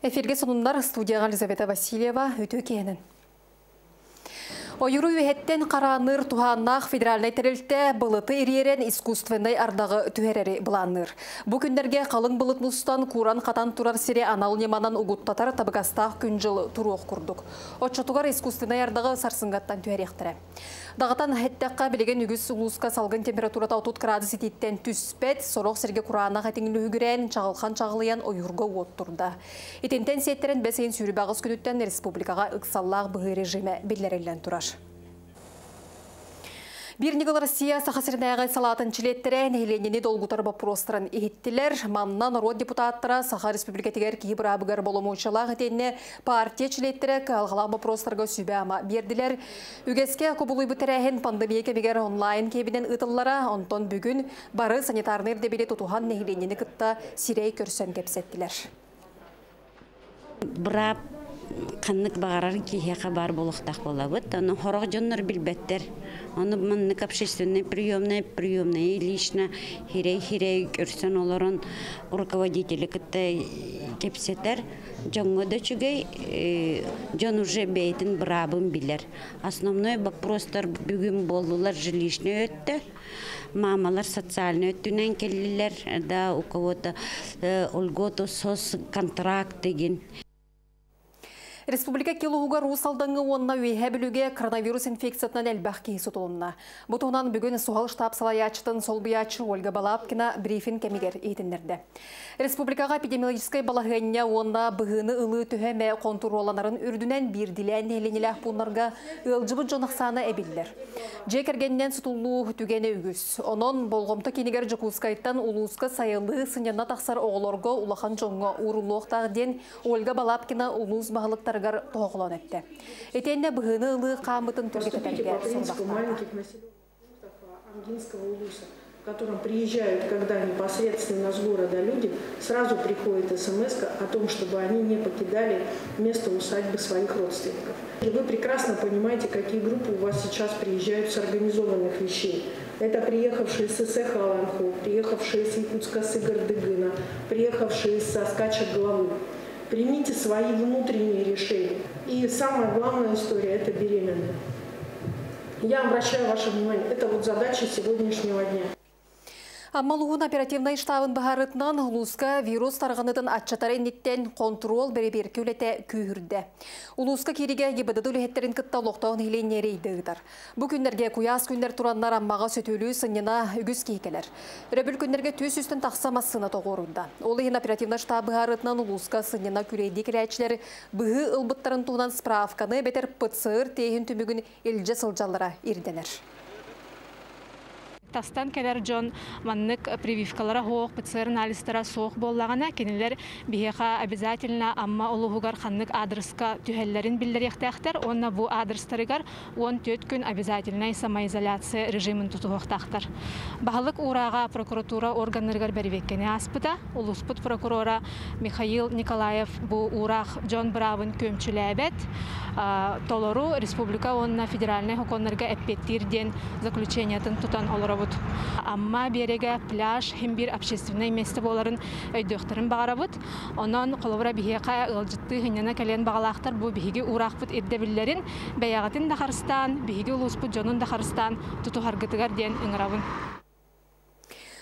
Эфирге сонундар студияға Елизавета Васильева өтө кенен. Ойыру үйеттен қараныр туғаннақ федеральный тәрілтті бұлыты ириерен искусственный ардағы түхәрәрі бұланыр. Бұ күндерге қалың бұлыт мұстан Куран қатан турар сере анал неманан ұғыттатар табығастақ күн жыл туру оқ күрдік. Отшатуғар искусственный ардағы сарсыңғаттан түхәректірі. Дағатан әттәққа білеген үгіз ұлысқа салғын температурата 30 градус ететтен түспет, сорық серге Куранақ әтіңілі үгірен чағылған-чағылыян ойырға оттырды. Етентен сеттерін бәсейін сүйрібағыз күніттен республикаға ұқсаллақ бұғы режиме белерелен тұраш. Бирнигал Россия сахасырнайға салатын чилеттерін еленені долгутар бапростырын еттілер. Манна народ депутаттыра Саха Республикатегер кейбір абығар боломучалағы теніне партия чилеттері қалғалақ бапростырға сүйбе ама берділер. Үгеске құбылуй бітірәйін пандемия кемегер онлайн кебінен ұтыллара, онтон бүгін бары санитарнер дебелет ұтуған неленені күтті сирей көрсен кепсеттілер. Бұрап қанық бағарар кейхеқа бар болықтақ болабыд. Оны хорақ жоннар білбеттер. Оны мұнық общественный приемный, приемный лично хирей-хирей көрсен оларын руководителі кітті кепсетер. Жонғы дөчігей, жон уже бейтін бұрабын білер. Основной бақпростар бүгін болулар жилищный өтті. Мамалар социальный өттінен келілер. Да, у кого-то олготу сос контракт деген. Республика Килугуга Русалдаңы онына өйе білуге коронавирус инфекциятынан әлбәқ кейсі тұлымына. Бұтығынан бүгін суғал штаб салаячтың солбиячы Ольга Балапкина брифинг кәмегер етіндерді. Республикаға эпидемиологической балағынне онына бұғыны ұлы түхеме контуроланарын үрдінен бірділен әленеләқ бұнларға ұлжыбы жонықсаны әбелдер. Жекергеннен сұтылуы түгені үгіз. Оның болғымты кенегер жүкускайттан ұлысқы сайылы сынянна тақсар оғыларға ұлақан жоңға урылуқтағден Ольга Балапкина ұлыс бағылықтар тоғылан әтті. Етенне бұғыны ұлы қамытын түргеттерге сұлдақтар. В котором приезжают, когда непосредственно с города люди, сразу приходит смс о том, чтобы они не покидали место усадьбы своих родственников. И вы прекрасно понимаете, какие группы у вас сейчас приезжают с организованных вещей. Это приехавшие с Сахаланху, приехавшие с Якутска с Игордыгына, приехавшие со Скача-Головы. Примите свои внутренние решения. И самая главная история – это беременная. Я обращаю ваше внимание, это вот задача сегодняшнего дня. Амалуғын оперативный штабын бағарытынан ұлысқа вирус тарғанытын атчатарын еттен контрол бәрібер көлеті күйірді. Улысқа кереге ебедіді үліхеттерін күтті лоқтауын хелене рейдігідір. Бұ күндерге куяс күндер тұраннар аммаға сөтілі сынына үгіз кейкелер. Рөбіл күндерге төс үстін тақсамасына тоғырында. Олығын оперативный штабы бағарытынан ұлысқа сынына күрейдек рәйчілер бұғы ұлбыттарын туғынан справканы бетер ПЦР тейін түмігін елже сылжалыра ерденер. Тастан келер жон маннык прививкалара хоқ, ПЦР анализтара соқ боллағана кенелер бихеха обязательно амма олуғугар ханнык адреска түхеллерин билдеректақтар, онна бу адрестарыгар 14 күн обязательной самоизоляция режимін тұтуқтақтар. Бағалық ураға прокуратура органыргар бервеккене аспыда, улуспыт прокурора Михаил Николаев бу урақ жон бравын көмчіләбет, толору республика онна федеральный хоконырга әппеттирден заключениятын тұтан олырау. Амма береге пляж хим бир общественный место боларын өйдөктөрүн багарабыт. Онон колобура бихека ылжытты хыннана келен багалактар бу биге уракпыт эддебиллерин баягатын да харстан, биге улуспут жонун да харстан туту харгытыгар ден ыңрабын.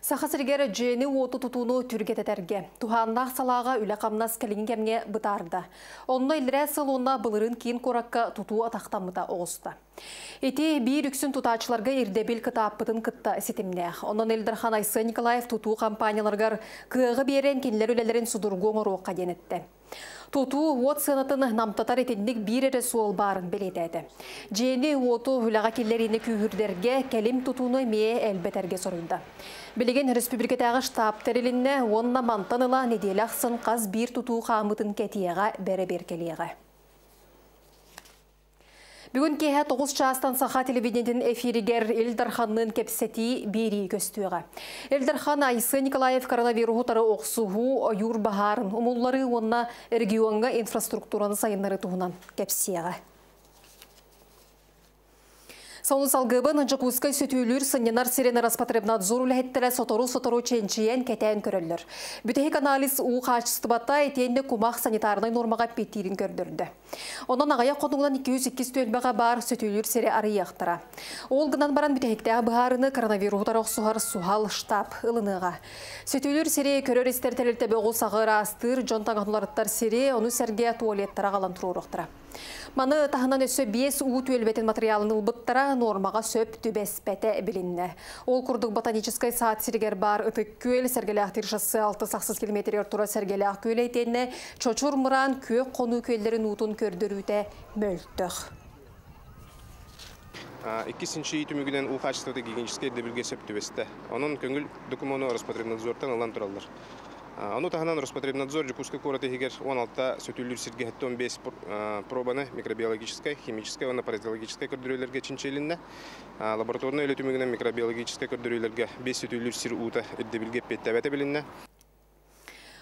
Сахасыргер жені оту тұтуыны түргететерге. Туханнақ салаға үләқамнас кәлігін кәміне бұтарды. Онына үлірі сылуына бұлырын кейін қоракқа тұтуы атақтамыда оғысты. Эте бір үксін тұтачыларға ердебел кіта аппытын кітті сетімне. Онын Эльдархан Айсы Николаев тұтуы кампанияларғар кығы берен кенілер үлелерін судырғы оңыр оққа денетті. Туту от сынатын намтатар етендік бір әрі суол барын білетеді. Жені оту үліға келлеріне күйірдерге кәлім тұтуыны мее әлбетерге сұрында. Білеген республикатағы штаб тәреліне онна мантаныла неделі ақсын қаз бір тұту қамытын кәтияға бәрі-бер келеға. Бүгін кейі 9 жастан Саха телевидениятын эфирігер Эльдарханның кепсеті берей көстуға. Эльдархан Айсы Николаев коронавирухутары оқсуғу, юр бағарын, ұмуллары онына регионға инфраструктураны сайынлары туғынан кепсеға. Саунзал гыбы нынжықуызгай сөтеулер сынненар сирені распотребнадзор үләйттілі сотору ченчиен кәтәйін көрілдір. Бүтехек анализ ұғы қашысты бата етенді кумақ санитарынай нормаға петтейін көрдірді. Онан ағая қоныңдан 208 төлбәға бар сөтеулер сире ары яқтыра. Ол ғынан баран бүтехектегі бұғарыны коронавирустар оқсуғар суғал штаб ылыныға. Сөтеулер сире көрер істертелерді бөғыл сағыр астыр, жонтаңғануларыттар сире, оны сәрге туалеттара ғалантыру ұрықтыра. Маны тағынан өсі 5 ұғыт өлбетін материалын ұлбыттыра, нормаға сөп түбәс пәті білінне. Ол күрдің ботаническай саат сергер бар ұтық көл, сәргелі ақтыршысы 6-6 километр ертура сәргелі ақ көл әйтенне, чочур мұран кө қону көлдерін ұтын көрдіруді мөлттіқ. 2-ші түмігінен ұлға ашыстырды гигиеническай дебілге сөп түбесті. Оның көңіл документу Роспотребнадзордан алан тұралдыр. Оно тағынан Роспотребнадзор Жекуска короты егер 16-та сөтүлүр сиргетті 15 пробаны микробиологической, химической, оны паразитологической көрдүрелерге чинчелинне, лабораторны өлетімігінен микробиологической көрдүрелерге 5 сөтүлүр сир ұта үрдебілге петтәбәті білінне.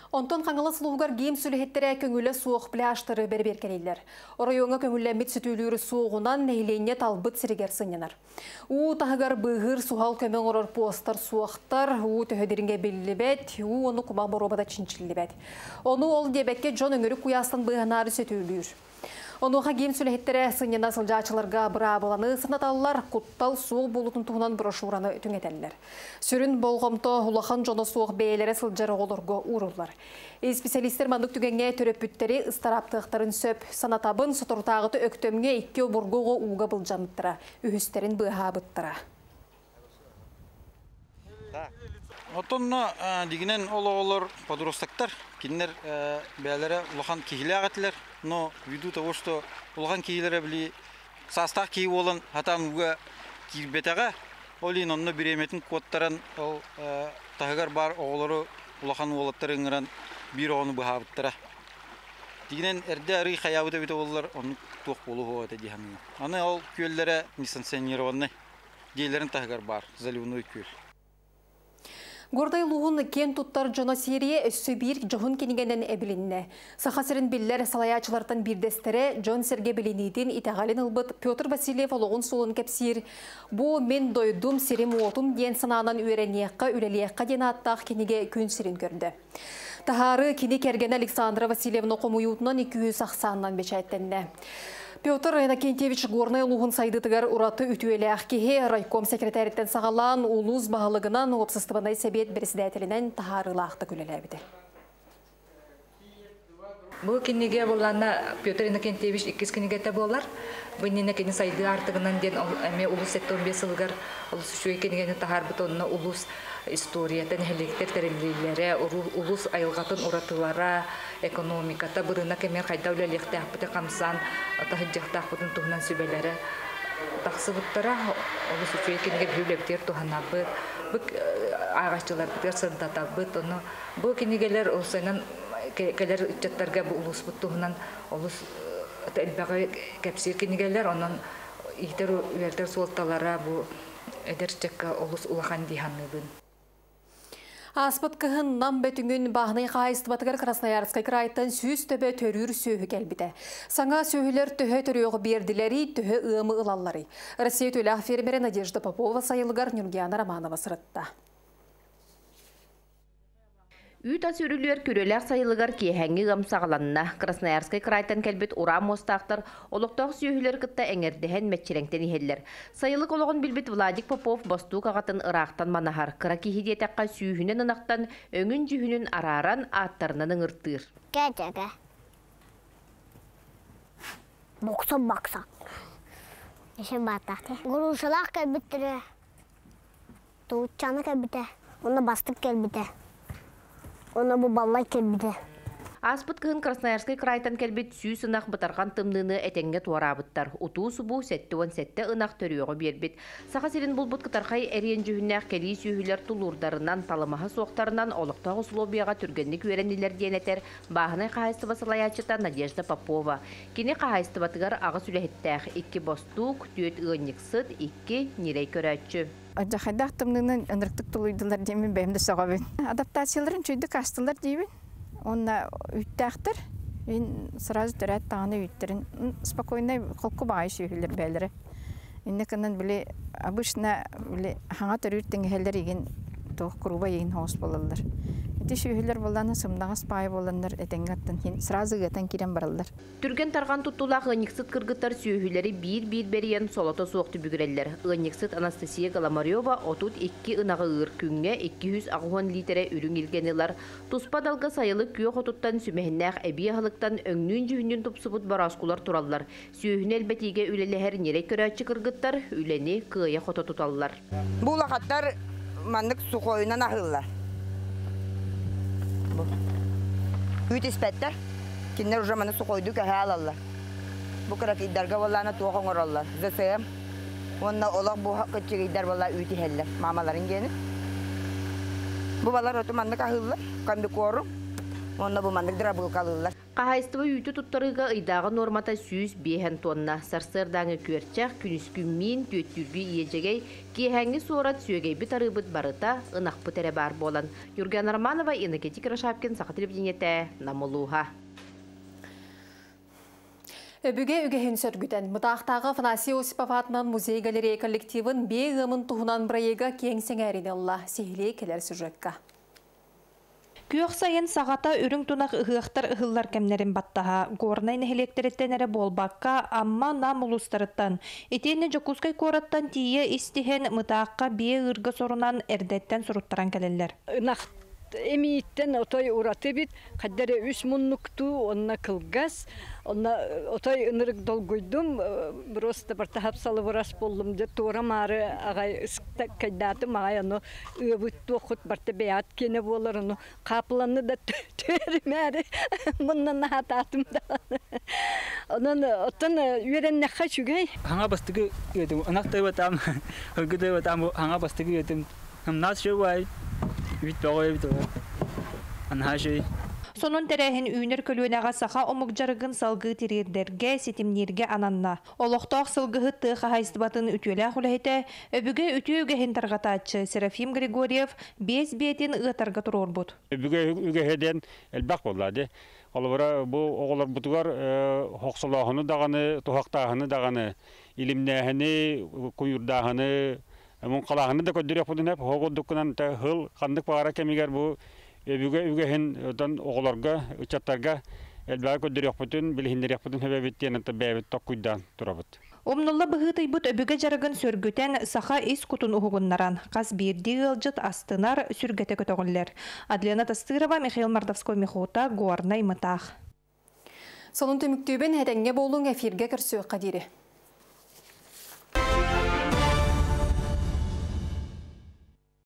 Онтон қаңылы сұлуғар гейм сүліхеттері көңілі суық біле аштыры бәрберкелейлер. Орайоңы көңілі мет сүтілері суығынан нәйлейіне талбыт сірігерсіненер. У тағығар бұғыр суғал көмен орыр постар суықтар, у төхедерінге білі бәд, у оны құмақ боробада чинчілі бәд. Оны ол дебәкке жон өңірі құястын бұғынары сүтілер. Онуға гейм сүліхеттері сіңнен асылжачыларға бұра боланы сынаталылар құттал суық болудың тұғынан брошураны түңетелілер. Сүрін болғымты ұлақан жоны суық бейлері сылжары олырғы ұрылар. Специалистер мандық түгенге төреппүттері ұстараптықтарын сөп, санатабын сұтыртағыты өктөмге екке бұрғығы ұға бұлжамыттыра, үхістерін бұға бұттыра. Отонна дигинен олар подростактар, кинер беллере улахан кихилягатилер, но ввиду того, что улахан кихилере были состав киеволан, а там уга кирбетага, олин онно береметин коттаран ол тагар бар олару улахан уолаттарынгран бирону бухавтара. Дигинен эрдери хаявута вито олар он тух полугота дихамин. Аны ол кюллере несанционированный, дейлерин тагар бар заливной кюль. Гордай луғын кен тұттар жона серия өссі бір жоғын кенігенен әбілінне. Сақасырын білілер салаячылардан бірдестері жон серге білінейден итағален ұлбыт Петр Васильев олығын солын кәпсер. Бұ мен дойдым серім отым ден сананан өрәнеққа үрелеққа ден аттақ кеніге күн серін көрді. Тахары кені керген Александра Васильевна қом ұйутынан 280-нан бечәйттенне. Петр Иннокентьевич Горный луғын сайдытығар ұраты үтуелі әқкеге райком секретареттен сағалан улуз бағалығынан опсыстыбанай сәбет бірсідәтілінен тағарылақты күлеләбеді. Бұл кенеге болғанна Петр Иннокентьевич 2 кенегетті болар. Бұннені кені сайды артығынан ден әме улуз 75 сылғар улуз үшуе кенегені тағар бұтонына улуз историятын, хелектер тәрімдейлері, улуз айылғатын ұратылара, экономиката, бұрына кемер қайда өлелікті ақпыты қамсан, атағыджақты ақпытын тұғынан сөбелері тақсы бұттара, улуз үшуе кенеге бөлектер тұғана бұт, бұк ағашчылар бұтығар сырындата бұт, бұл кенегелер ұлысайнан кәлер үтчаттарға бұл улуз бұт тұғынан улуз әлбәғі кәпсер кенегелер, онын ийтер өвердер солталара бұл әдершчекка олыс улахан дейханныбын. Аспыткығын нам бәтіңін бағынай қайыстыбатығыр Красноярскай крайттан сүйіз төбі төрір сөйі кәлбіді. Саңа сөйілер төһі төріғы берділері, төһі ұымы ұлалары. Россия төлі фермері Надежда Попова сайылығар Нюргияна Романова сұрытта. Үйт асүрілер көрелер сайылығар кейхәңі ғамсағыланына. Красноярскай крайтан кәлбет урам мостақтар, олықтағы сүйілер күтті әңердіхен мәтчеренктен ехелдер. Сайылық олығын білбет Владик Попов басту қағатын ұрақтан манахар. Қыраки хидетаққа сүйінен анақтан, өңін жүхінін араран аттарынан ұрттыр. Кәдегі. Бокса. Ешен баттақты. Құрушылақ кәлбеттірі. Туғытчаны кәлбеті. Оны бастық кәлбеті. Аспыткығын Красноярский крайтан кәлбет сүйіс ұнақ бұтарған тымныны әтенге туарабыттар. Утуысы бұ сәтті ұнақ төріғі бербет. Сақа селін бұл бұт кітарқай әрен жүхіннәқ кәлей сүйілер тұлурдарынан, талымаға соқтарынан, олықтағы сұлобияға түргенлік өрәнелер денетер бағынай қағайсты басылаячыта Надежда Попова. Кені қағайсты батығар ағыс үләхеттәқ. Икі бастуқ, түйет ұғынник сыт, икі нерей көрәтші. Жахайдақ тұмныңнан ұнырықтық тұлуйдылар деймін бәйімді соғабын. Адаптацияларын чөйді қастылар деймін. Онына үйттәқтір, сразу түрәт тағаны үйттірін. Спокойнай құлқы бағай сүйілдер бәлірі. Иннеканнан биле обычно биле хангатор үрттенге хеллер иген тох круба иген хос болаллар. Тиши хеллер болланы сымнагас пай болландар этенгаттан хин сразу гатан кирен бараллар. Түрген тарган туттулагы никсет кыргыттар сүйүлери бир-бир бериен солото суокту бүгүреллер. Никсет Анастасия Галамарьева отут 2 ынагы ыр күнгө 200 агуан литре үрүң илгенилар. Туспа далга сайылы күйө хотуттан сүмэһиннах эбиялыктан өңнүн жүнүн тупсубут бараскулар тураллар. Сүйүнел бетиге үлелер нере көрөчү кыргыттар үлени кыя хото туталлар. Бул агаттар маннык сухойунан агыллар. Үйті спәттер, кендер ұжаманы су қойды көхе алалар. Бұқырак иддарға болланы туға қоңыралар. ЗСМ, онына олақ бұға көтшігі иддар боллар үйті хәлілер, мамаларын кені. Бұ балар өтімандық ағылылар, қамбі қорым, онына бұмандық дырабыл қалылар. Қағайстығы үйті тұттарыға ұйдағы нормата 105 тонна. Сарсырдаңы көртшақ, күніскі мен төттүргі ежегей, кейхәңі суырат сөйгей біт арыбыт барыта, ұнақ бұтәрі бар болан. Юрген Арманова, Энергетик Рашапкин, Сақытырып денеті, Намылуға. Өбіге үгейін сөргіден, мұтақтағы Фанасия Осипапатынан музей-галерея коллективін бейғымын тұғынан бірайыға кеңсен әрін алла. Сейлей келер сүжекка. Күйек сайын сағата үрің тунақ ұғықтар ұғылар кәмнерін баттаға. Горнайны хелектереттенері болбаққа, амма нам ұлыстарыттан. Етені Джокускай қораттан тие істіген мұтаққа бие ғырғы сорынан әрдеттен сұрыттаран кәлелер. Нақты әмейттен отой ұраты бет, қаддері үш мұннуқты, онына қылғас, отой ұнырық долғойдым, просто бір тағап салы бұрас болдым де, туырам ары ағай ұсықта қайдатым, ағай оны өбітті оқыт, бірті бәят кені болыр, оны қапыланы да төрім әрі, мұннан ататым да. Онын оттан үйерен нәққа жүгей. Хаңа бастығы өтім, ұнақтай өтім, үлгідай өтім, хаңа бастығы өтім, нас жөй бай, үйт бағай өйт оғай, ана жөй. Сонун тәрәһин үйнер көлөнәгә саха омык жарыгын салгы тирердәргә сетимнергә ананна. Олохтоқ сылгыһы тыха хайсбатын үтүлә хуләһәтә, өбүгә үтүгә һин таргатачы Серафим Григорьев без бетен ытарга турыр бут. Өбүгә үгәһәдән әлбәк булды. Албара бу оғлар бутугар хоксалаһыны даганы, тухактаһыны даганы, илимнәһене, куйурдаһыны, мун калаһыны да көддерәп булдынып, хогыддыкнан та хыл хандык багара кемигәр бу Үгәһен оғыларға, үтчаттарға әлбәгі көддірек бұтын, білгендірек бұтын әбәбеттен әнті бәйбет тақ құйдан тұрабыт. Омнылла бұғытай бұт өбігі жарығын сөргөтен саха ес құтын ұғығыннаран. Қаз берді ғылжыт астынар сүргәті көтіғынлер. Адлена Тастырова, Михаил Мардовской Михота, Гуарнай Мытақ. Солын төміктөбен әдәңе болуң әфирге кірсі қадері.